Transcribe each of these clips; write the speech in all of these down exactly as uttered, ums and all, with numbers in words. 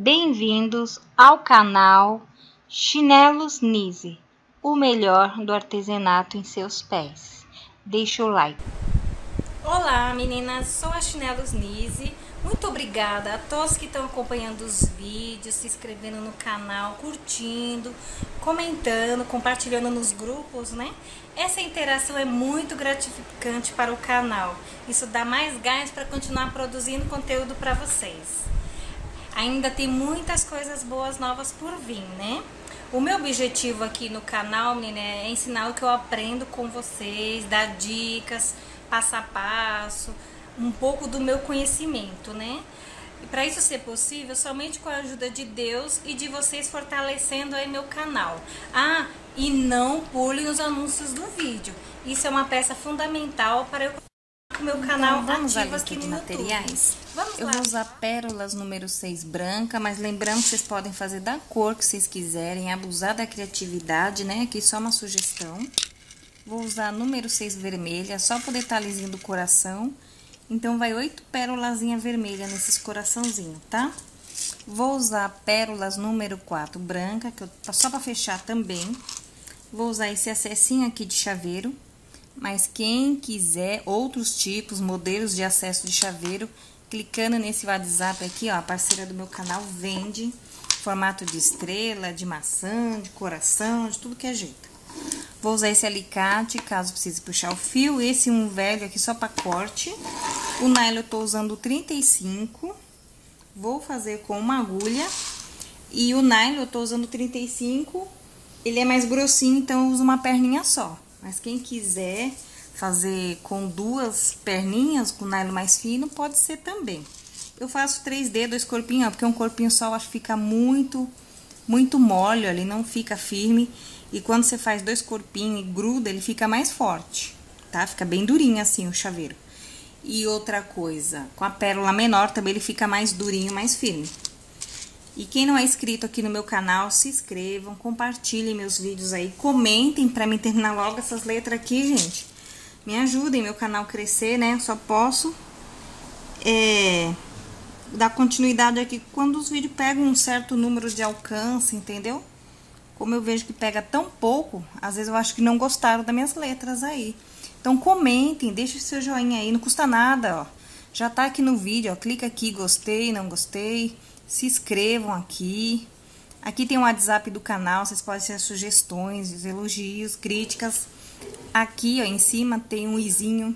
Bem-vindos ao canal Chinelos Nise, o melhor do artesanato em seus pés. Deixa o like. Olá meninas, sou a Chinelos Nise. Muito obrigada a todos que estão acompanhando os vídeos, se inscrevendo no canal, curtindo, comentando, compartilhando nos grupos, né? Essa interação é muito gratificante para o canal. Isso dá mais gás para continuar produzindo conteúdo para vocês. Ainda tem muitas coisas boas novas por vir, né? O meu objetivo aqui no canal, menina, é ensinar o que eu aprendo com vocês, dar dicas, passo a passo, um pouco do meu conhecimento, né? E para isso ser possível, somente com a ajuda de Deus e de vocês fortalecendo aí meu canal. Ah, e não pulem os anúncios do vídeo. Isso é uma peça fundamental para eu o meu canal então, vamos ativo aqui no de materiais. Vamos eu lá. vou usar pérolas número seis branca, mas lembrando que vocês podem fazer da cor que vocês quiserem, abusar da criatividade, né? Aqui só uma sugestão. Vou usar número seis vermelha, só pro detalhezinho do coração. Então, vai oito pérolazinha vermelha nesses coraçãozinhos, tá? Vou usar pérolas número quatro branca, que eu, só pra fechar também. Vou usar esse acessinho aqui de chaveiro. Mas quem quiser outros tipos, modelos de acesso de chaveiro, clicando nesse WhatsApp aqui, ó, a parceira do meu canal vende. Formato de estrela, de maçã, de coração, de tudo que é jeito. Vou usar esse alicate, caso precise puxar o fio. Esse um velho aqui só para corte. O nylon eu tô usando trinta e cinco. Vou fazer com uma agulha. E o nylon eu tô usando trinta e cinco. Ele é mais grossinho, então eu uso uma perninha só. Mas quem quiser fazer com duas perninhas, com nylon mais fino, pode ser também. Eu faço três D, dois corpinhos, ó, porque um corpinho só eu acho que fica muito, muito mole, ó, ele não fica firme. E quando você faz dois corpinhos e gruda, ele fica mais forte, tá? Fica bem durinho assim o chaveiro. E outra coisa, com a pérola menor também ele fica mais durinho, mais firme. E quem não é inscrito aqui no meu canal, se inscrevam, compartilhem meus vídeos aí, comentem pra mim terminar logo essas letras aqui, gente. Me ajudem meu canal crescer, né? Eu só posso é, dar continuidade aqui quando os vídeos pegam um certo número de alcance, entendeu? Como eu vejo que pega tão pouco, às vezes eu acho que não gostaram das minhas letras aí. Então, comentem, deixem seu joinha aí, não custa nada, ó. Já tá aqui no vídeo, ó, clica aqui, gostei, não gostei, se inscrevam aqui. Aqui tem o WhatsApp do canal, vocês podem fazer sugestões, elogios, críticas. Aqui, ó, em cima tem um izinho,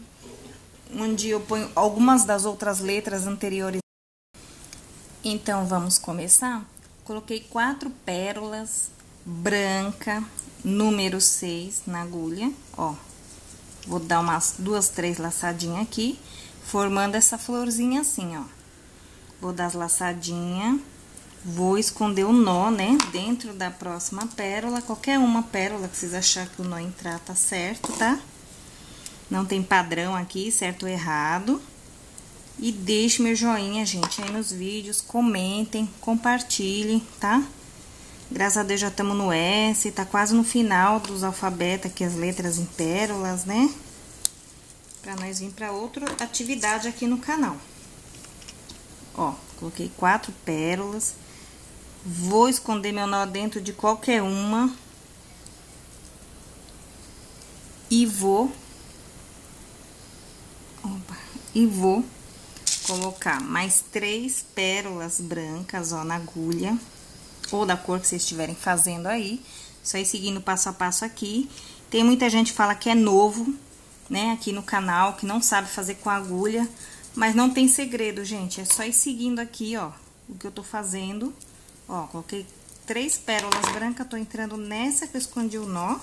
onde eu ponho algumas das outras letras anteriores. Então, vamos começar? Coloquei quatro pérolas branca, número seis na agulha, ó. Vou dar umas duas, três laçadinhas aqui, formando essa florzinha assim, ó. Vou dar as laçadinhas, vou esconder o nó, né, dentro da próxima pérola. Qualquer uma pérola que vocês acharem que o nó entrar tá certo, tá? Não tem padrão aqui, certo ou errado. E deixe meu joinha, gente, aí nos vídeos, comentem, compartilhem, tá? Graças a Deus já estamos no S, tá quase no final dos alfabetos aqui, as letras em pérolas, né? Pra nós vir pra outra atividade aqui no canal. Ó, coloquei quatro pérolas. Vou esconder meu nó dentro de qualquer uma. E vou... Opa! E vou colocar mais três pérolas brancas, ó, na agulha. Ou da cor que vocês estiverem fazendo aí, só ir seguindo passo a passo aqui. Tem muita gente que fala que é novo, né, aqui no canal, que não sabe fazer com agulha, mas não tem segredo, gente, é só ir seguindo aqui, ó, o que eu tô fazendo. Ó, coloquei três pérolas brancas, tô entrando nessa que eu escondi o nó,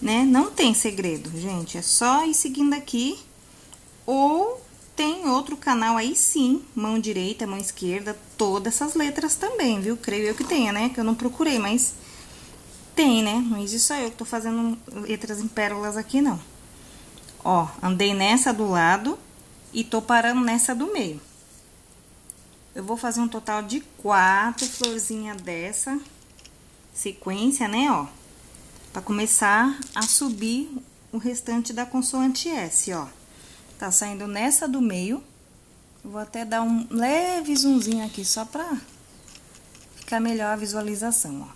né, não tem segredo, gente, é só ir seguindo aqui, ou... Tem outro canal aí sim, mão direita, mão esquerda, todas essas letras também, viu? Creio eu que tenha, né? Que eu não procurei, mas tem, né? Não existe só eu que tô fazendo letras em pérolas aqui, não. Ó, andei nessa do lado e tô parando nessa do meio. Eu vou fazer um total de quatro florzinhas dessa sequência, né? Ó, pra começar a subir o restante da consoante S, ó. Tá saindo nessa do meio, Vou até dar um leve zoomzinho aqui, só pra ficar melhor a visualização, ó.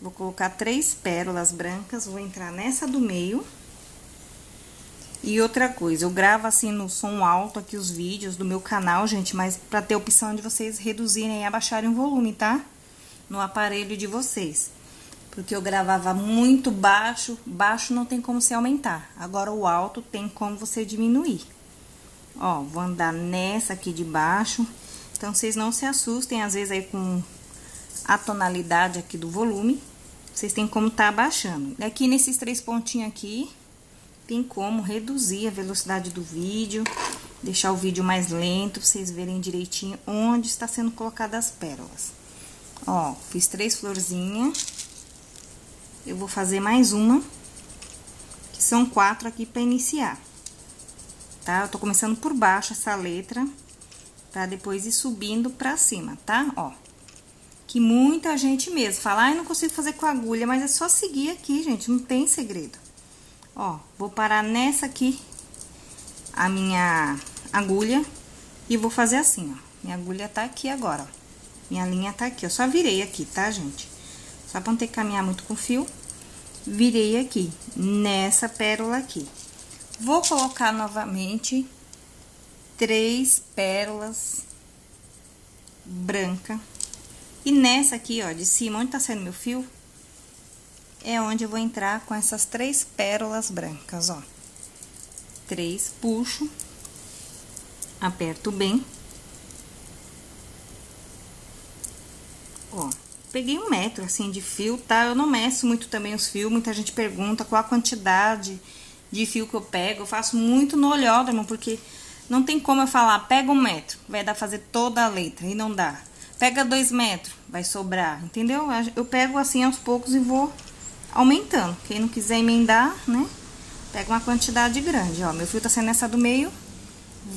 Vou colocar três pérolas brancas, vou entrar nessa do meio. E outra coisa, eu gravo assim no som alto aqui os vídeos do meu canal, gente, mas pra ter a opção de vocês reduzirem e abaixarem o volume, tá? No aparelho de vocês. Porque eu gravava muito baixo, baixo não tem como você aumentar. Agora o alto tem como você diminuir. Ó, vou andar nessa aqui de baixo. Então, vocês não se assustem, às vezes aí com a tonalidade aqui do volume, vocês tem como tá abaixando. Aqui nesses três pontinhos aqui, tem como reduzir a velocidade do vídeo, deixar o vídeo mais lento, pra vocês verem direitinho onde está sendo colocadas as pérolas. Ó, fiz três florzinhas, eu vou fazer mais uma, que são quatro aqui pra iniciar, tá? Eu tô começando por baixo essa letra, pra depois ir subindo pra cima, tá? Ó. Que muita gente mesmo fala, ai, não consigo fazer com agulha, mas é só seguir aqui, gente, não tem segredo. Ó, vou parar nessa aqui, a minha agulha, e vou fazer assim, ó. Minha agulha tá aqui agora, ó. Minha linha tá aqui, eu só virei aqui, tá, gente? Só pra não ter que caminhar muito com o fio, virei aqui, nessa pérola aqui. Vou colocar novamente três pérolas branca. E nessa aqui, ó, de cima, onde tá saindo meu fio, é onde eu vou entrar com essas três pérolas brancas, ó. Três, puxo, aperto bem. Ó, peguei um metro, assim, de fio, tá? Eu não meço muito também os fios, muita gente pergunta qual a quantidade de fio que eu pego. Eu faço muito no olhódromo, porque não tem como eu falar, pega um metro, vai dar fazer toda a letra, e não dá. Pega dois metros, vai sobrar, entendeu? Eu pego assim aos poucos e vou aumentando. Quem não quiser emendar, né? Pega uma quantidade grande, ó. Meu fio tá saindo nessa do meio.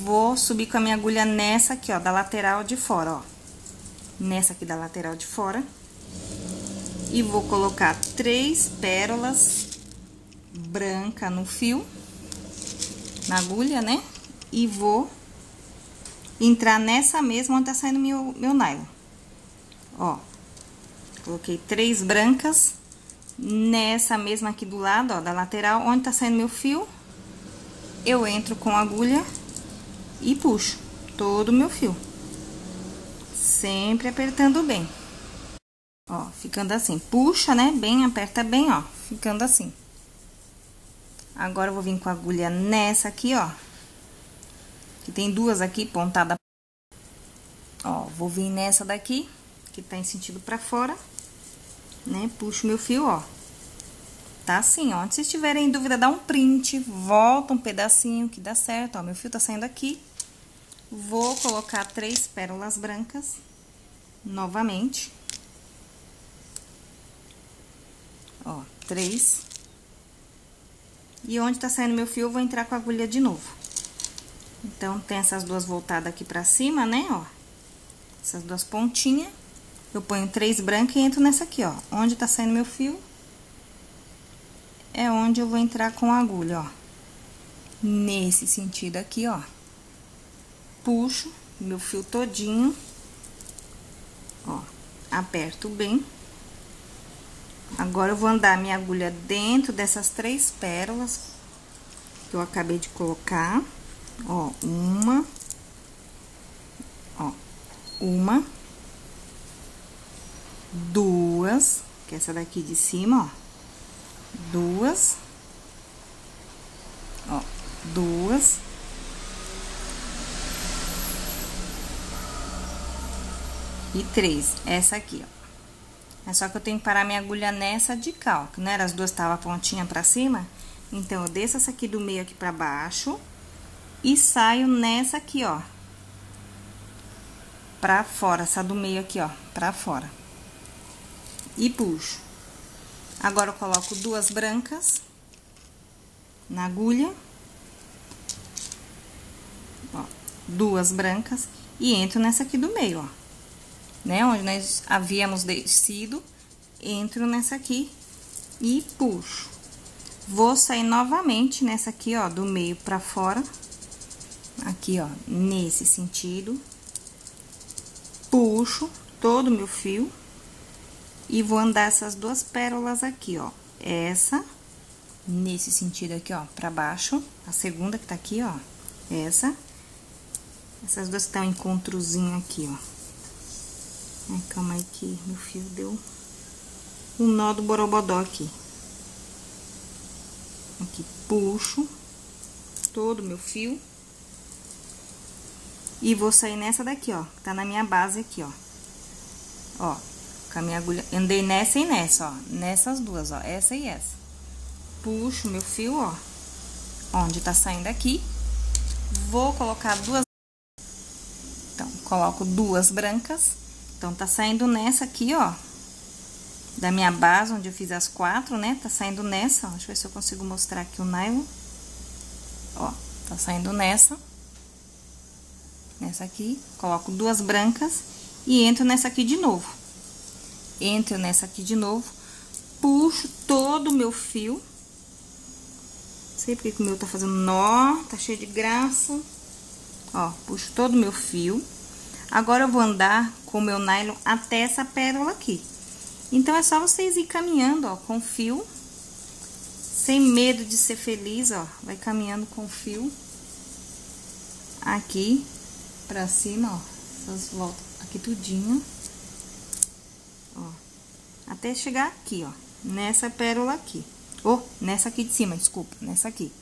Vou subir com a minha agulha nessa aqui, ó, da lateral de fora, ó. Nessa aqui da lateral de fora. E vou colocar três pérolas branca no fio. Na agulha, né? E vou entrar nessa mesma onde tá saindo meu, meu nylon. Ó, coloquei três brancas nessa mesma aqui do lado, ó, da lateral, onde tá saindo meu fio, eu entro com a agulha e puxo todo o meu fio. Sempre apertando bem. Ó, ficando assim. Puxa, né, bem, aperta bem, ó, ficando assim. Agora eu vou vir com a agulha nessa aqui, ó, que tem duas aqui, pontada. Ó, vou vir nessa daqui, que tá em sentido pra fora, né? Puxo meu fio, ó. Tá assim, ó. Se estiverem em dúvida, dá um print, volta um pedacinho que dá certo, ó. Meu fio tá saindo aqui. Vou colocar três pérolas brancas, novamente. Ó, três. E onde tá saindo meu fio, eu vou entrar com a agulha de novo. Então, tem essas duas voltadas aqui pra cima, né, ó. Essas duas pontinhas. Eu ponho três brancas e entro nessa aqui, ó. Onde tá saindo meu fio, é onde eu vou entrar com a agulha, ó. Nesse sentido aqui, ó. Puxo meu fio todinho. Ó, aperto bem. Agora, eu vou andar minha agulha dentro dessas três pérolas que eu acabei de colocar. Ó, uma, ó, uma, duas, que é essa daqui de cima, ó, duas, ó, duas, e três, essa aqui, ó. É só que eu tenho que parar minha agulha nessa de cá, ó, que não era as duas, tava a pontinha pra cima, então, eu desço essa aqui do meio aqui pra baixo. E saio nessa aqui, ó, pra fora, essa do meio aqui, ó, pra fora. E puxo. Agora, eu coloco duas brancas na agulha. Ó, duas brancas. E entro nessa aqui do meio, ó. Né, onde nós havíamos descido. Entro nessa aqui e puxo. Vou sair novamente nessa aqui, ó, do meio pra fora. aqui, ó, nesse sentido, puxo todo o meu fio e vou andar essas duas pérolas aqui, ó, essa, nesse sentido aqui, ó, pra baixo, a segunda que tá aqui, ó, essa, essas duas que tá um encontrozinho aqui, ó. Ai, calma aí que meu fio deu um nó do borobodó aqui. Aqui, puxo todo o meu fio e vou sair nessa daqui, ó, que tá na minha base aqui, ó, ó, com a minha agulha, andei nessa e nessa, ó, nessas duas, ó, essa e essa. Puxo meu fio, ó, onde tá saindo aqui, vou colocar duas, então, coloco duas brancas, então, tá saindo nessa aqui, ó, da minha base, onde eu fiz as quatro, né, tá saindo nessa, ó, deixa eu ver se eu consigo mostrar aqui o nylon, ó, tá saindo nessa, nessa aqui, coloco duas brancas e entro nessa aqui de novo, entro nessa aqui de novo, puxo todo o meu fio, não sei porque que o meu tá fazendo nó, tá cheio de graça, ó, puxo todo o meu fio, agora eu vou andar com o meu nylon até essa pérola aqui, então é só vocês ir caminhando, ó, com fio, sem medo de ser feliz, ó, vai caminhando com fio aqui pra cima, ó, essas voltas aqui tudinho, ó, até chegar aqui, ó, nessa pérola aqui, ou oh, nessa aqui de cima, desculpa, nessa aqui.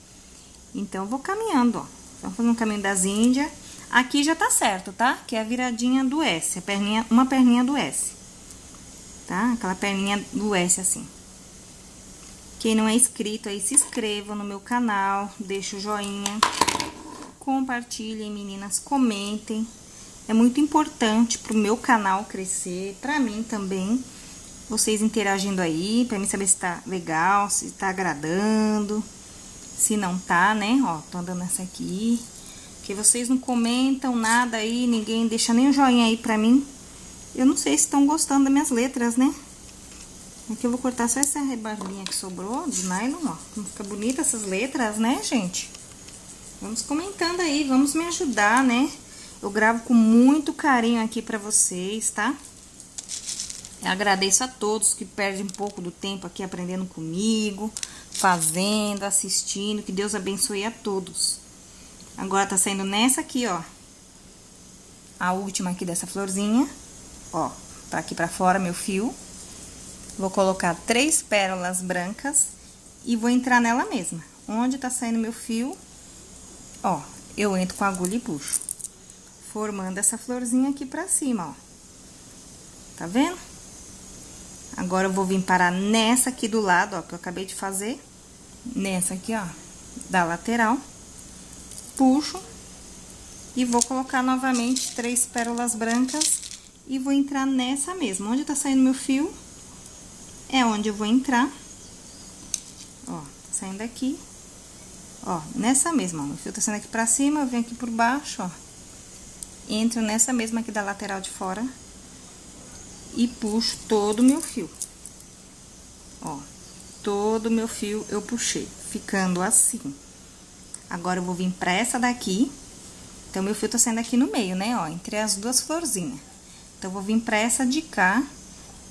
Então, eu vou caminhando, ó, vamos fazer um caminho das Índias, aqui já tá certo, tá? Que é a viradinha do S, a perninha, uma perninha do S, tá? Aquela perninha do S, assim. Quem não é inscrito aí, se inscreva no meu canal, deixa o joinha, compartilhem, meninas, comentem, é muito importante pro meu canal crescer, pra mim também, vocês interagindo aí, pra mim saber se tá legal, se tá agradando, se não tá, né, ó, tô andando essa aqui, porque vocês não comentam nada aí, ninguém deixa nem o joinha aí pra mim, eu não sei se estão gostando das minhas letras, né, aqui eu vou cortar só essa rebarbinha que sobrou de nylon, ó, como fica bonita essas letras, né, gente? Vamos comentando aí, vamos me ajudar, né? Eu gravo com muito carinho aqui pra vocês, tá? Eu agradeço a todos que perdem um pouco do tempo aqui aprendendo comigo, fazendo, assistindo. Que Deus abençoe a todos. Agora tá saindo nessa aqui, ó. A última aqui dessa florzinha. Ó, tá aqui pra fora meu fio. Vou colocar três pérolas brancas e vou entrar nela mesma. Onde tá saindo meu fio... Ó, eu entro com a agulha e puxo, formando essa florzinha aqui pra cima, ó. Tá vendo? Agora eu vou vir parar nessa aqui do lado, ó, que eu acabei de fazer. Nessa aqui, ó, da lateral. Puxo. E vou colocar novamente três pérolas brancas. E vou entrar nessa mesma. Onde tá saindo meu fio, é onde eu vou entrar. Ó, tá saindo aqui. Ó, nessa mesma, ó, o fio tá saindo aqui pra cima, eu venho aqui por baixo, ó. Entro nessa mesma aqui da lateral de fora. E puxo todo o meu fio. Ó, todo o meu fio eu puxei, ficando assim. Agora, eu vou vir pra essa daqui. Então, meu fio tá saindo aqui no meio, né, ó, entre as duas florzinhas. Então, eu vou vir pra essa de cá,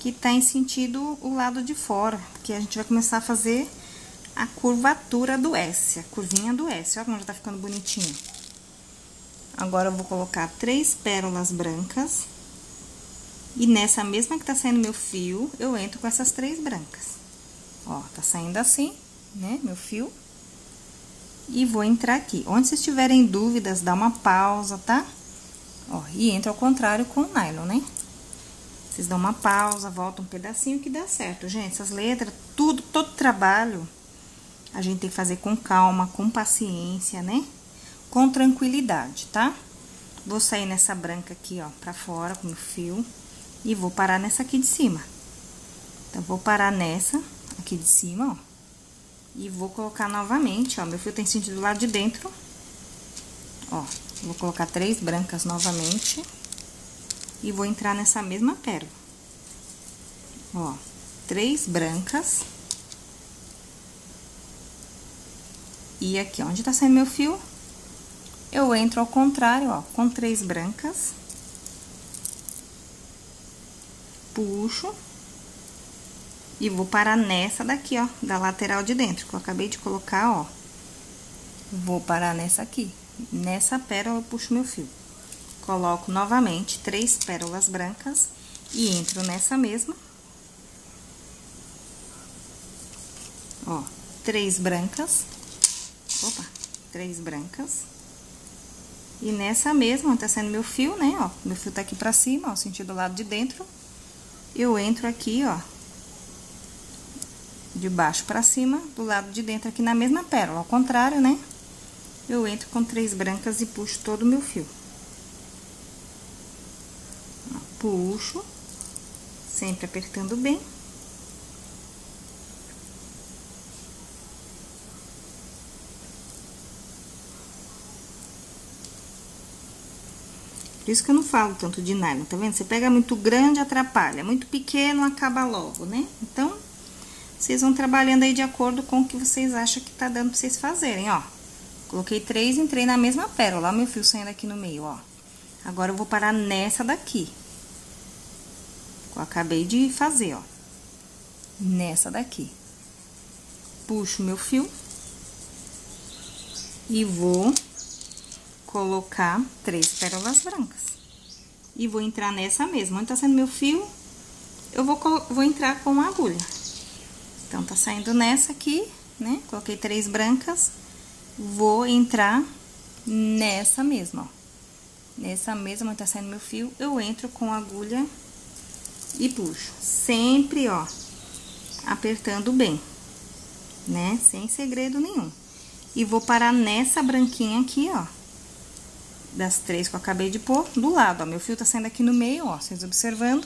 que tá em sentido o lado de fora. Porque a gente vai começar a fazer... a curvatura do S, a curvinha do S, ó como já tá ficando bonitinho. Agora, eu vou colocar três pérolas brancas. E nessa mesma que tá saindo meu fio, eu entro com essas três brancas. Ó, tá saindo assim, né, meu fio. E vou entrar aqui. Onde vocês tiverem dúvidas, dá uma pausa, tá? Ó, e entra ao contrário com o nylon, né? Vocês dão uma pausa, volta um pedacinho que dá certo, gente. Essas letras, tudo, todo trabalho... a gente tem que fazer com calma, com paciência, né? Com tranquilidade, tá? Vou sair nessa branca aqui, ó, pra fora com o fio. E vou parar nessa aqui de cima. Então, vou parar nessa aqui de cima, ó. E vou colocar novamente, ó, meu fio tem sentido do lado de dentro. Ó, vou colocar três brancas novamente. E vou entrar nessa mesma pérola. Ó, três brancas... E aqui, onde tá saindo meu fio, eu entro ao contrário, ó, com três brancas, puxo e vou parar nessa daqui, ó, da lateral de dentro, que eu acabei de colocar, ó. Vou parar nessa aqui, nessa pérola eu puxo meu fio. Coloco novamente três pérolas brancas e entro nessa mesma. Ó, três brancas, opa, três brancas, e nessa mesma, tá sendo meu fio, né, ó, meu fio tá aqui pra cima, ó, sentido do lado de dentro, eu entro aqui, ó, de baixo pra cima, do lado de dentro aqui na mesma pérola, ao contrário, né, eu entro com três brancas e puxo todo o meu fio. Ó, puxo, sempre apertando bem. Por isso que eu não falo tanto de nylon, tá vendo? Você pega muito grande, atrapalha. Muito pequeno, acaba logo, né? Então, vocês vão trabalhando aí de acordo com o que vocês acham que tá dando pra vocês fazerem, ó. Coloquei três, entrei na mesma pérola, ó, meu fio saindo aqui no meio, ó. Agora, eu vou parar nessa daqui. Que eu acabei de fazer, ó. Nessa daqui. Puxo meu fio. E vou colocar três pérolas brancas e vou entrar nessa mesma. Onde tá saindo meu fio, eu vou, vou entrar com a agulha. Então, tá saindo nessa aqui, né? Coloquei três brancas, vou entrar nessa mesma, ó. Nessa mesma, onde tá saindo meu fio, eu entro com a agulha e puxo. Sempre, ó, apertando bem, né? Sem segredo nenhum. E vou parar nessa branquinha aqui, ó. Das três que eu acabei de pôr, do lado, ó, meu fio tá saindo aqui no meio, ó, vocês observando,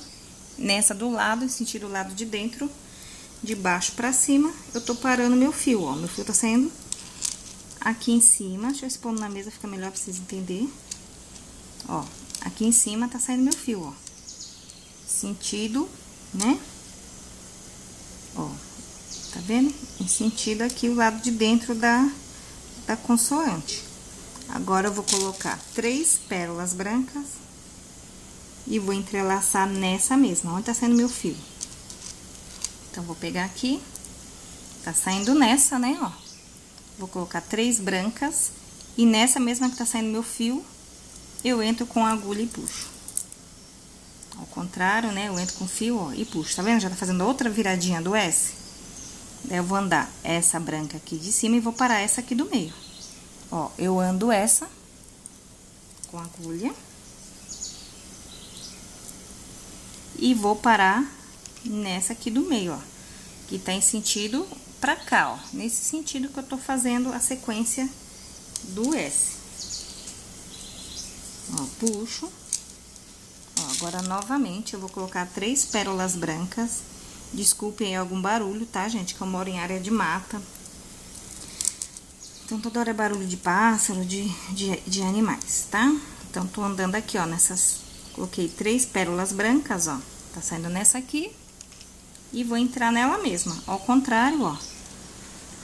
nessa do lado, em sentido do lado de dentro, de baixo pra cima, eu tô parando meu fio, ó, meu fio tá saindo aqui em cima, deixa eu expor na mesa, fica melhor pra vocês entenderem, ó, aqui em cima tá saindo meu fio, ó, sentido, né, ó, tá vendo? Em sentido aqui, o lado de dentro da, da consoante. Agora, eu vou colocar três pérolas brancas e vou entrelaçar nessa mesma, onde tá saindo meu fio. Então, vou pegar aqui, tá saindo nessa, né, ó. Vou colocar três brancas e nessa mesma que tá saindo meu fio, eu entro com a agulha e puxo. Ao contrário, né, eu entro com o fio, ó, e puxo. Tá vendo? Já tá fazendo outra viradinha do S. Daí, eu vou andar essa branca aqui de cima e vou parar essa aqui do meio. Ó, eu ando essa com a agulha e vou parar nessa aqui do meio, ó, que tá em sentido pra cá, ó, nesse sentido que eu tô fazendo a sequência do S. Ó, puxo, ó, agora novamente eu vou colocar três pérolas brancas, desculpem aí algum barulho, tá, gente, que eu moro em área de mata. Então, toda hora é barulho de pássaro, de, de, de animais, tá? Então, tô andando aqui, ó, nessas... Coloquei três pérolas brancas, ó. Tá saindo nessa aqui. E vou entrar nela mesma. Ao contrário, ó.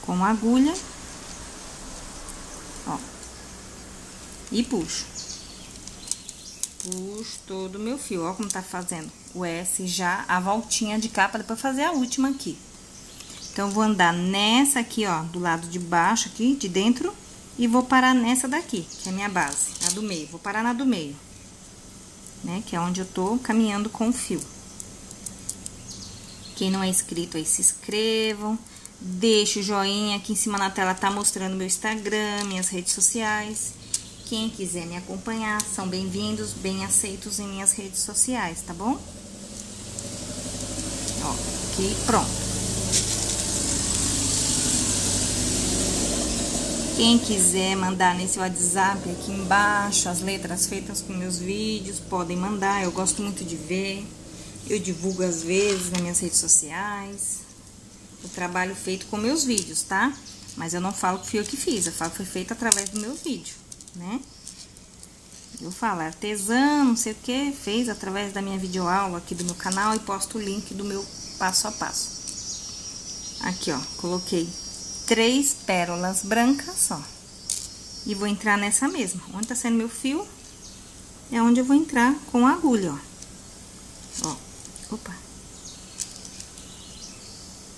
Com a agulha. Ó. E puxo. Puxo todo o meu fio. Ó como tá fazendo o S já, a voltinha de cá, pra depois fazer a última aqui. Então, eu vou andar nessa aqui, ó, do lado de baixo aqui, de dentro, e vou parar nessa daqui, que é a minha base, a do meio. Vou parar na do meio, né, que é onde eu tô caminhando com o fio. Quem não é inscrito aí, se inscrevam, deixa o joinha, aqui em cima na tela tá mostrando meu Instagram, minhas redes sociais. Quem quiser me acompanhar, são bem-vindos, bem aceitos em minhas redes sociais, tá bom? Ó, aqui, pronto. Quem quiser mandar nesse WhatsApp aqui embaixo as letras feitas com meus vídeos, podem mandar. Eu gosto muito de ver. Eu divulgo às vezes nas minhas redes sociais o trabalho feito com meus vídeos, tá? Mas eu não falo que fui eu que fiz, eu falo que foi feito através do meu vídeo, né? Eu falo artesã, não sei o que, fez através da minha videoaula aqui do meu canal e posto o link do meu passo a passo. Aqui, ó, coloquei três pérolas brancas, ó, E vou entrar nessa mesma. Onde tá saindo meu fio, é onde eu vou entrar com a agulha, ó. Ó, opa.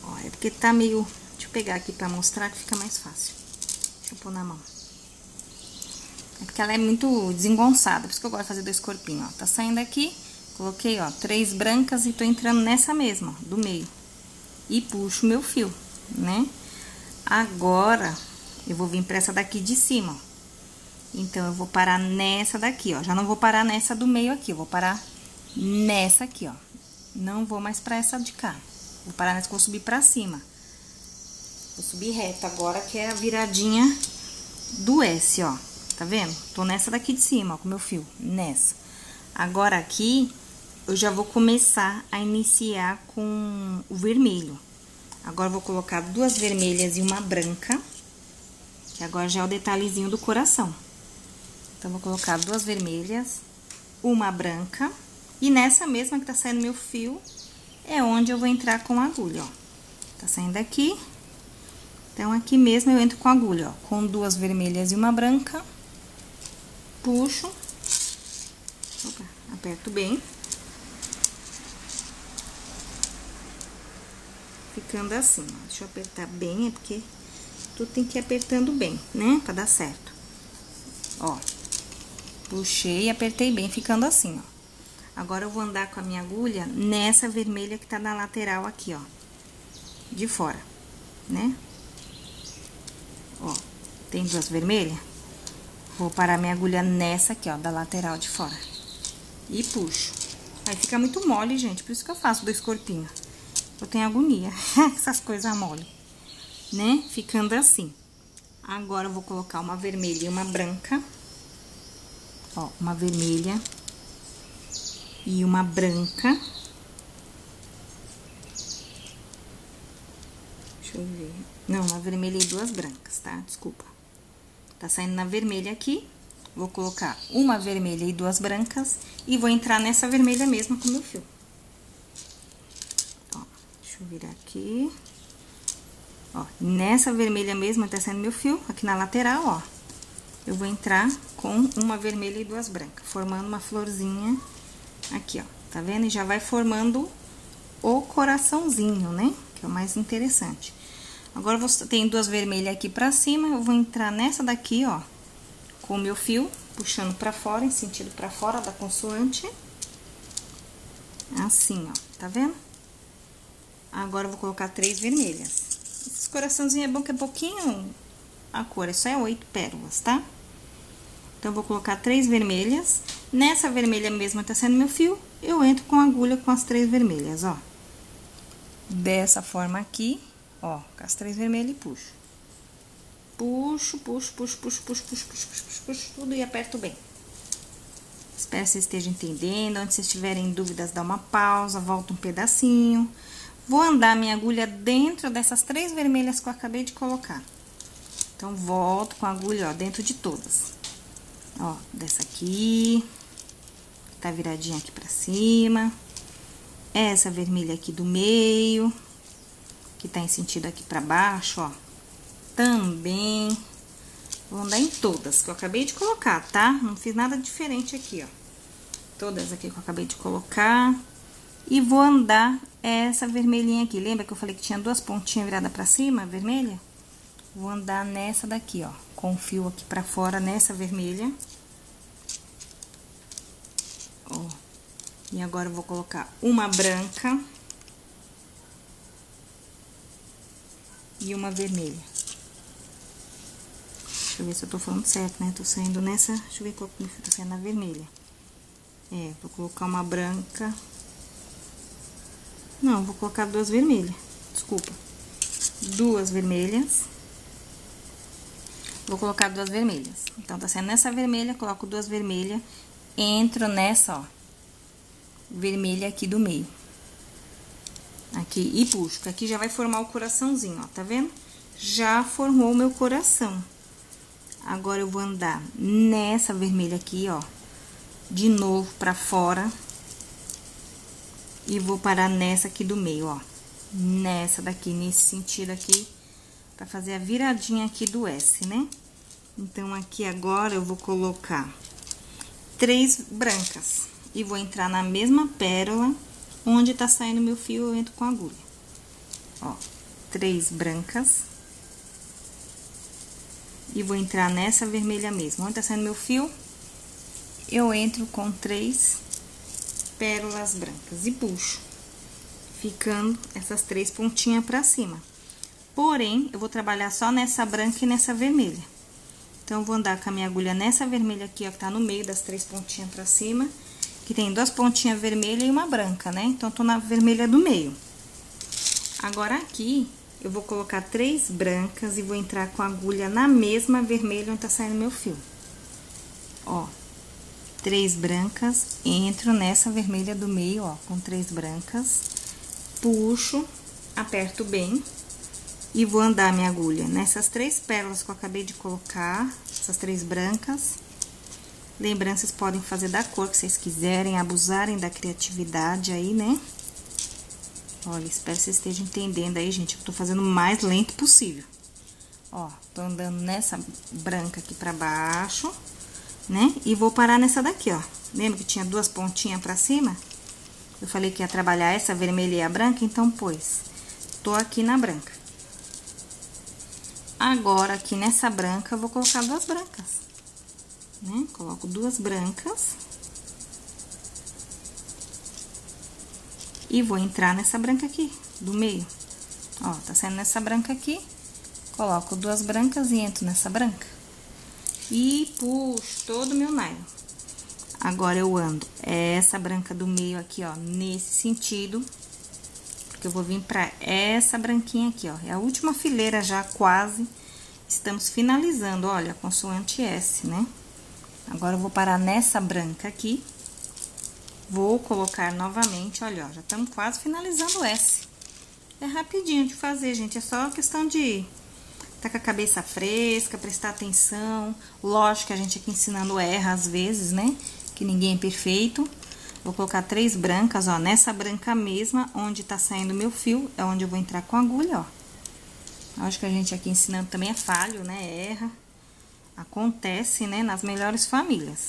Ó, é porque tá meio... Deixa eu pegar aqui pra mostrar que fica mais fácil. Deixa eu pôr na mão. É porque ela é muito desengonçada, por isso que eu gosto de fazer dois corpinhos, ó. Tá saindo aqui, coloquei, ó, três brancas e tô entrando nessa mesma, ó, do meio. E puxo meu fio, né? Agora... Eu vou vir pra essa daqui de cima, ó. Então, eu vou parar nessa daqui, ó. Já não vou parar nessa do meio aqui, eu vou parar nessa aqui, ó. Não vou mais pra essa de cá. Vou parar nessa que eu vou subir pra cima. Vou subir reto agora, que é a viradinha do S, ó. Tá vendo? Tô nessa daqui de cima, ó, com meu fio. Nessa. Agora aqui, eu já vou começar a iniciar com o vermelho. Agora, eu vou colocar duas vermelhas e uma branca. Que agora já é o detalhezinho do coração. Então, vou colocar duas vermelhas, uma branca. E nessa mesma que tá saindo meu fio, é onde eu vou entrar com a agulha, ó. Tá saindo aqui. Então, aqui mesmo eu entro com a agulha, ó. Com duas vermelhas e uma branca. Puxo. Opa, aperto bem. Ficando assim, ó. Deixa eu apertar bem, é porque... Tudo tem que ir apertando bem, né? Pra dar certo. Ó. Puxei e apertei bem, ficando assim, ó. Agora, eu vou andar com a minha agulha nessa vermelha que tá na lateral aqui, ó. De fora, né? Ó. Tem duas vermelhas? Vou parar minha agulha nessa aqui, ó, da lateral de fora. E puxo. Aí fica muito mole, gente. Por isso que eu faço dois corpinhos. Eu tenho agonia. Essas coisas mole. Né? Ficando assim. Agora, eu vou colocar uma vermelha e uma branca. Ó, uma vermelha e uma branca. Deixa eu ver. Não, uma vermelha e duas brancas, tá? Desculpa. Tá saindo na vermelha aqui. Vou colocar uma vermelha e duas brancas. E vou entrar nessa vermelha mesmo com o meu fio. Ó, deixa eu virar aqui. Ó, nessa vermelha mesmo, tá saindo meu fio, aqui na lateral, ó. Eu vou entrar com uma vermelha e duas brancas, formando uma florzinha aqui, ó. Tá vendo? E já vai formando o coraçãozinho, né? Que é o mais interessante. Agora, você tem duas vermelhas aqui pra cima, eu vou entrar nessa daqui, ó. Com o meu fio, puxando pra fora, em sentido pra fora da consoante. Assim, ó. Tá vendo? Agora, eu vou colocar três vermelhas. Esse coraçãozinho é bom que é pouquinho a cor, isso é oito pérolas, tá? Então, eu vou colocar três vermelhas. Nessa vermelha mesma tá sendo meu fio, eu entro com a agulha com as três vermelhas, ó. Dessa forma aqui, ó, com as três vermelhas e puxo. Puxo, puxo, puxo, puxo, puxo, puxo, puxo, puxo, puxo, puxo tudo e aperto bem. Espero que vocês estejam entendendo. Onde vocês tiverem dúvidas, dá uma pausa, volta um pedacinho... Vou andar minha agulha dentro dessas três vermelhas que eu acabei de colocar. Então, volto com a agulha, ó, dentro de todas. Ó, dessa aqui. Tá viradinha aqui pra cima. Essa vermelha aqui do meio. Que tá em sentido aqui pra baixo, ó. Também. Vou andar em todas que eu acabei de colocar, tá? Não fiz nada diferente aqui, ó. Todas aqui que eu acabei de colocar. E vou andar essa vermelhinha aqui. Lembra que eu falei que tinha duas pontinhas viradas pra cima, vermelha? Vou andar nessa daqui, ó. Com o fio aqui pra fora, nessa vermelha. Ó. E agora, eu vou colocar uma branca. E uma vermelha. Deixa eu ver se eu tô falando certo, né? Tô saindo nessa... Deixa eu ver qual que eu tô saindo na vermelha. É, vou colocar uma branca... Não, vou colocar duas vermelhas, desculpa. Duas vermelhas. Vou colocar duas vermelhas. Então, tá saindo nessa vermelha, coloco duas vermelhas, entro nessa, ó. Vermelha aqui do meio. Aqui, e puxo, porque aqui já vai formar o coraçãozinho, ó, tá vendo? Já formou o meu coração. Agora, eu vou andar nessa vermelha aqui, ó. De novo pra fora. E vou parar nessa aqui do meio, ó. Nessa daqui, nesse sentido aqui, pra fazer a viradinha aqui do S, né? Então, aqui agora eu vou colocar três brancas e vou entrar na mesma pérola onde tá saindo meu fio, eu entro com a agulha. Ó, três brancas e vou entrar nessa vermelha mesmo. Onde tá saindo meu fio, eu entro com três pérolas brancas e puxo, ficando essas três pontinhas pra cima. Porém, eu vou trabalhar só nessa branca e nessa vermelha. Então, eu vou andar com a minha agulha nessa vermelha aqui, ó, que tá no meio das três pontinhas pra cima, que tem duas pontinhas vermelhas e uma branca, né? Então, eu tô na vermelha do meio. Agora, aqui, eu vou colocar três brancas e vou entrar com a agulha na mesma vermelha onde tá saindo meu fio. Ó, três brancas, entro nessa vermelha do meio, ó, com três brancas, puxo, aperto bem. E vou andar minha agulha nessas três pérolas que eu acabei de colocar, essas três brancas. Lembrando, vocês podem fazer da cor que vocês quiserem, abusarem da criatividade aí, né? Olha, espero que vocês estejam entendendo aí, gente, que eu tô fazendo o mais lento possível. Ó, tô andando nessa branca aqui pra baixo, né? E vou parar nessa daqui, ó. Lembra que tinha duas pontinhas pra cima? Eu falei que ia trabalhar essa vermelha e a branca, então, pois, tô aqui na branca. Agora, aqui nessa branca, eu vou colocar duas brancas, né? Coloco duas brancas. E vou entrar nessa branca aqui, do meio. Ó, tá saindo nessa branca aqui. Coloco duas brancas e entro nessa branca. E puxo todo o meu nylon. Agora, eu ando essa branca do meio aqui, ó, nesse sentido. Eu vou vir pra essa branquinha aqui, ó. É a última fileira já, quase. Estamos finalizando, olha, a consoante S, né? Agora, eu vou parar nessa branca aqui. Vou colocar novamente, olha, ó. Já estamos quase finalizando o S. É rapidinho de fazer, gente. É só questão de tá com a cabeça fresca, prestar atenção. Lógico que a gente aqui ensinando erra às vezes, né? Que ninguém é perfeito. Vou colocar três brancas, ó, nessa branca mesma, onde tá saindo meu fio, é onde eu vou entrar com a agulha, ó. Acho que a gente aqui ensinando também é falho, né, erra. Acontece, né, nas melhores famílias.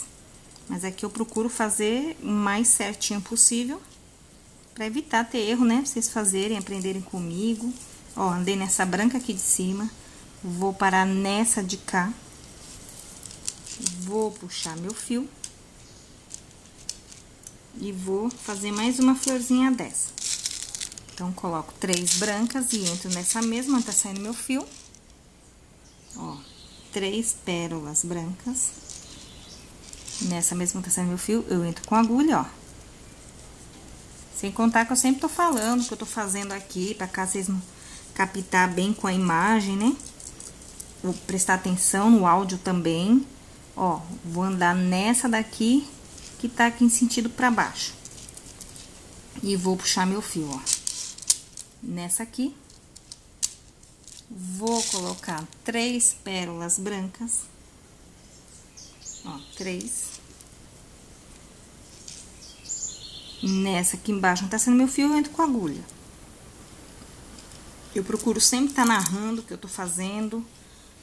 Mas aqui eu procuro fazer o mais certinho possível, pra evitar ter erro, né, pra vocês fazerem, aprenderem comigo. Ó, andei nessa branca aqui de cima, vou parar nessa de cá. Vou puxar meu fio. E vou fazer mais uma florzinha dessa. Então, coloco três brancas e entro nessa mesma, tá saindo meu fio. Ó, três pérolas brancas. Nessa mesma tá saindo meu fio, eu entro com agulha, ó. Sem contar que eu sempre tô falando que eu tô fazendo aqui, pra cá vocês não captar bem com a imagem, né? Vou prestar atenção no áudio também. Ó, vou andar nessa daqui, que tá aqui em sentido pra baixo. E vou puxar meu fio, ó. Nessa aqui. Vou colocar três pérolas brancas. Ó, três. Nessa aqui embaixo não tá sendo meu fio, eu entro com a agulha. Eu procuro sempre tá narrando o que eu tô fazendo,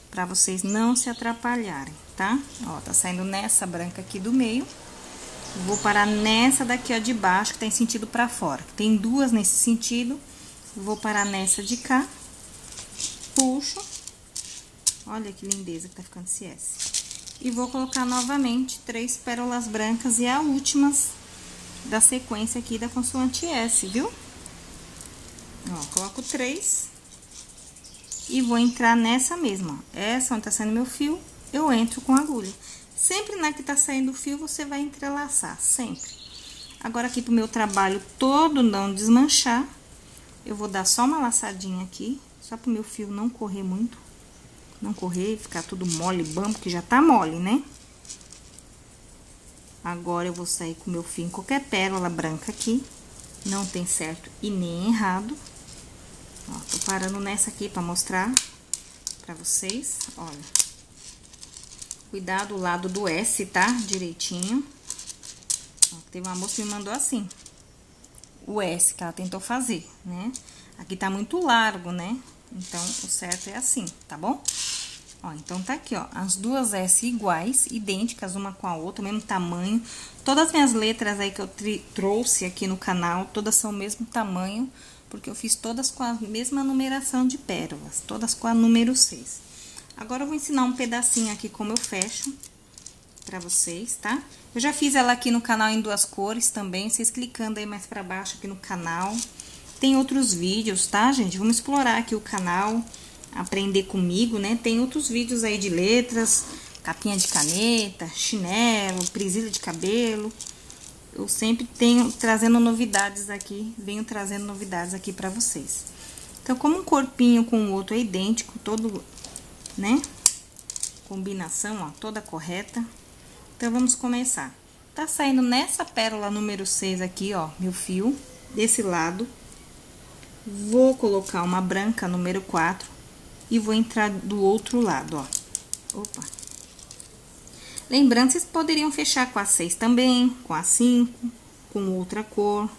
pra vocês não se atrapalharem, tá? Ó, tá saindo nessa branca aqui do meio. Vou parar nessa daqui, ó, de baixo, que tem sentido pra fora. Tem duas nesse sentido. Vou parar nessa de cá. Puxo. Olha que lindeza que tá ficando esse S. E vou colocar novamente três pérolas brancas e as últimas da sequência aqui da consoante S, viu? Ó, coloco três. E vou entrar nessa mesma, ó. Essa onde tá saindo meu fio, eu entro com a agulha. Sempre na que tá saindo o fio, você vai entrelaçar, sempre. Agora, aqui pro meu trabalho todo não desmanchar, eu vou dar só uma laçadinha aqui, só pro meu fio não correr muito. Não correr e ficar tudo mole, bambo, porque já tá mole, né? Agora, eu vou sair com o meu fio em qualquer pérola branca aqui. Não tem certo e nem errado. Ó, tô parando nessa aqui pra mostrar pra vocês, olha. Cuidado o lado do S, tá? Direitinho. Ó, teve uma moça que me mandou assim. O S que ela tentou fazer, né? Aqui tá muito largo, né? Então, o certo é assim, tá bom? Ó, então tá aqui, ó, as duas S iguais, idênticas uma com a outra, mesmo tamanho. Todas as minhas letras aí que eu trouxe aqui no canal, todas são o mesmo tamanho, porque eu fiz todas com a mesma numeração de pérolas, todas com a número seis. Agora, eu vou ensinar um pedacinho aqui como eu fecho pra vocês, tá? Eu já fiz ela aqui no canal em duas cores também, vocês clicando aí mais pra baixo aqui no canal. Tem outros vídeos, tá, gente? Vamos explorar aqui o canal, aprender comigo, né? Tem outros vídeos aí de letras, capinha de caneta, chinelo, presilha de cabelo. Eu sempre tenho trazendo novidades aqui, venho trazendo novidades aqui pra vocês. Então, como um corpinho com o outro é idêntico, todo, né? Combinação, ó, toda correta. Então, vamos começar. Tá saindo nessa pérola número seis aqui, ó, meu fio, desse lado. Vou colocar uma branca número quatro e vou entrar do outro lado, ó. Opa! Lembrando, vocês poderiam fechar com a seis também, com a cinco, com outra cor.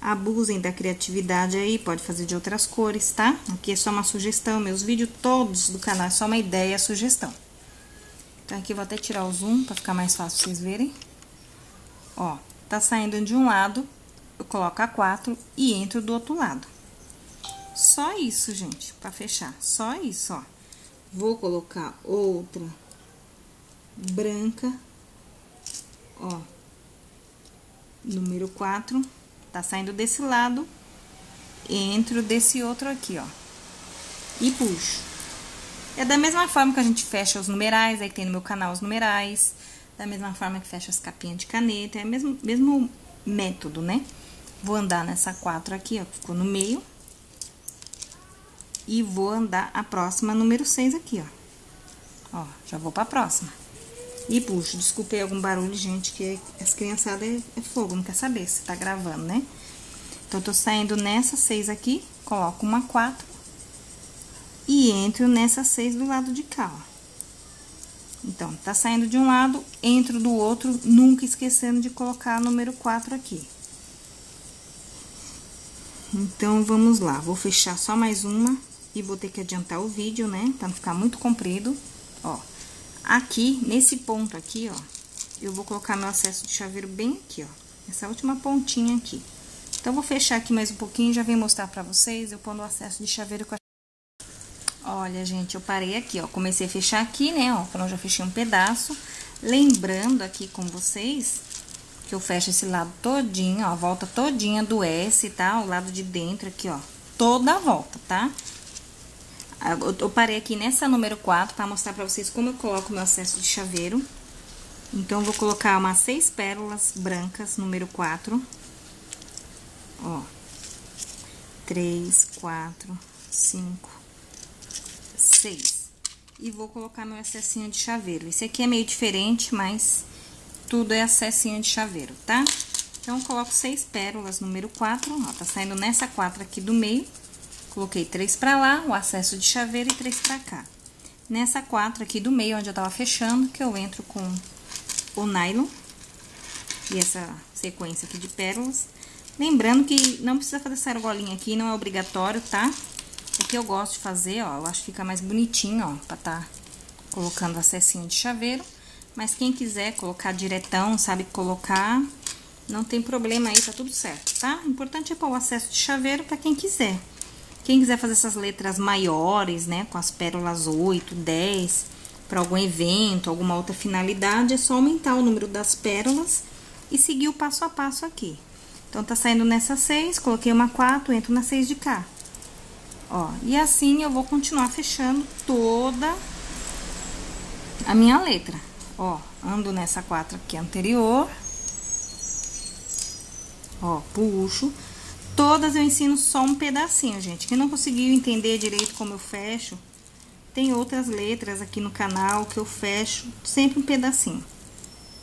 Abusem da criatividade aí, pode fazer de outras cores, tá? Aqui é só uma sugestão, meus vídeos todos do canal é só uma ideia, sugestão. Então, aqui eu vou até tirar o zoom pra ficar mais fácil vocês verem. Ó, tá saindo de um lado, eu coloco a quatro e entro do outro lado. Só isso, gente, pra fechar. Só isso, ó. Vou colocar outra branca, ó, número quatro. Tá saindo desse lado, entro desse outro aqui, ó. E puxo. É da mesma forma que a gente fecha os numerais, aí tem no meu canal os numerais. Da mesma forma que fecha as capinhas de caneta, é o mesmo, mesmo método, né? Vou andar nessa quatro aqui, ó, que ficou no meio. E vou andar a próxima número seis aqui, ó. Ó, já vou pra próxima. E puxo. Desculpei algum barulho, gente, que as criançadas é fogo, não quer saber se tá gravando, né? Então, eu tô saindo nessa seis aqui, coloco uma quatro. E entro nessa seis do lado de cá, ó. Então, tá saindo de um lado, entro do outro, nunca esquecendo de colocar a número quatro aqui. Então, vamos lá. Vou fechar só mais uma. E vou ter que adiantar o vídeo, né? Pra não ficar muito comprido. Ó, aqui, nesse ponto aqui, ó, eu vou colocar meu acesso de chaveiro bem aqui, ó. Essa última pontinha aqui. Então, vou fechar aqui mais um pouquinho, já vim mostrar pra vocês. Eu pondo o acesso de chaveiro com a... Olha, gente, eu parei aqui, ó. Comecei a fechar aqui, né? Ó, então, eu já fechei um pedaço. Lembrando aqui com vocês que eu fecho esse lado todinho, ó. A volta todinha do S, tá? O lado de dentro aqui, ó. Toda a volta, tá? Eu parei aqui nessa número quatro para mostrar para vocês como eu coloco o meu acesso de chaveiro. Então, eu vou colocar umas seis pérolas brancas, número quatro. Ó. três, quatro, cinco, seis. E vou colocar meu acessinho de chaveiro. Esse aqui é meio diferente, mas tudo é acessinho de chaveiro, tá? Então, eu coloco seis pérolas, número quatro. Ó, tá saindo nessa quatro aqui do meio. Coloquei três pra lá, o acesso de chaveiro e três pra cá. Nessa quatro aqui do meio, onde eu tava fechando, que eu entro com o nylon. E essa sequência aqui de pérolas. Lembrando que não precisa fazer essa argolinha aqui, não é obrigatório, tá? O que eu gosto de fazer, ó, eu acho que fica mais bonitinho, ó, pra tá colocando acessinho de chaveiro. Mas quem quiser colocar diretão, sabe colocar, não tem problema aí, tá tudo certo, tá? O importante é pôr o acesso de chaveiro pra quem quiser. Quem quiser fazer essas letras maiores, né, com as pérolas oito, dez, para algum evento, alguma outra finalidade, é só aumentar o número das pérolas e seguir o passo a passo aqui. Então, tá saindo nessa seis, coloquei uma quatro, entro na seis de cá. Ó, e assim eu vou continuar fechando toda a minha letra. Ó, ando nessa quatro aqui anterior. Ó, puxo. Todas eu ensino só um pedacinho, gente. Quem não conseguiu entender direito como eu fecho, tem outras letras aqui no canal que eu fecho sempre um pedacinho.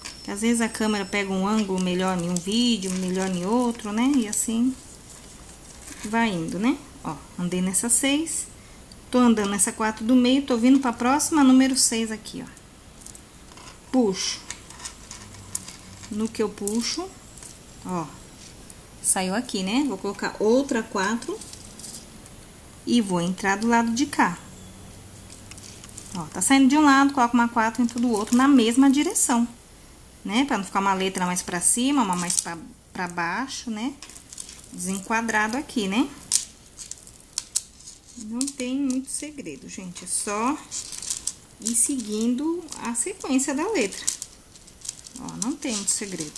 Porque às vezes a câmera pega um ângulo melhor em um vídeo, melhor em outro, né? E assim vai indo, né? Ó, andei nessa seis, tô andando nessa quatro do meio, tô vindo pra próxima número seis aqui, ó. Puxo. No que eu puxo, ó. Saiu aqui, né? Vou colocar outra quatro e vou entrar do lado de cá. Ó, tá saindo de um lado, coloca uma quatro dentro do outro na mesma direção, né? Pra não ficar uma letra mais pra cima, uma mais pra, pra baixo, né? Desenquadrado aqui, né? Não tem muito segredo, gente. É só ir seguindo a sequência da letra. Ó, não tem muito segredo.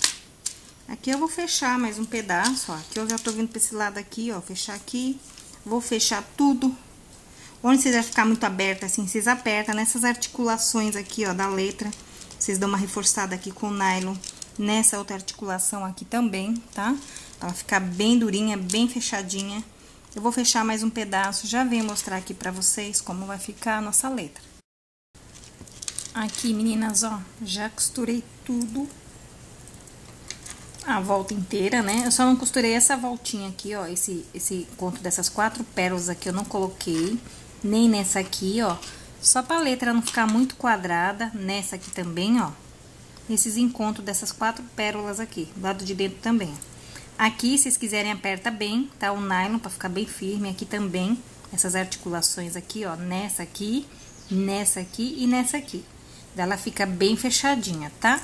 Aqui eu vou fechar mais um pedaço, ó. Aqui eu já tô vindo pra esse lado aqui, ó. Fechar aqui. Vou fechar tudo. Onde vocês vão ficar muito aberta, assim, vocês apertam nessas articulações aqui, ó, da letra. Vocês dão uma reforçada aqui com o nylon nessa outra articulação aqui também, tá? Pra ela ficar bem durinha, bem fechadinha. Eu vou fechar mais um pedaço, já venho mostrar aqui pra vocês como vai ficar a nossa letra. Aqui, meninas, ó, já costurei tudo. A volta inteira, né? Eu só não costurei essa voltinha aqui, ó, esse, esse conto dessas quatro pérolas aqui eu não coloquei. Nem nessa aqui, ó. Só pra letra não ficar muito quadrada. Nessa aqui também, ó. Esses encontros dessas quatro pérolas aqui. Do lado de dentro também. Aqui, se vocês quiserem, aperta bem, tá? O nylon pra ficar bem firme. Aqui também. Essas articulações aqui, ó. Nessa aqui, nessa aqui e nessa aqui. Daí ela fica bem fechadinha, tá?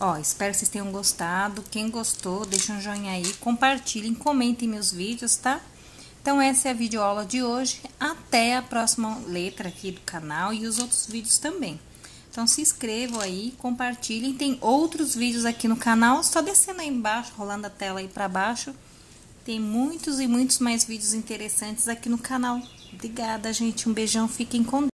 Ó, espero que vocês tenham gostado. Quem gostou, deixa um joinha aí. Compartilhem, comentem meus vídeos, tá? Então, essa é a videoaula de hoje. Até a próxima letra aqui do canal e os outros vídeos também. Então, se inscrevam aí, compartilhem. Tem outros vídeos aqui no canal, só descendo aí embaixo, rolando a tela aí pra baixo. Tem muitos e muitos mais vídeos interessantes aqui no canal. Obrigada, gente. Um beijão, fiquem com Deus.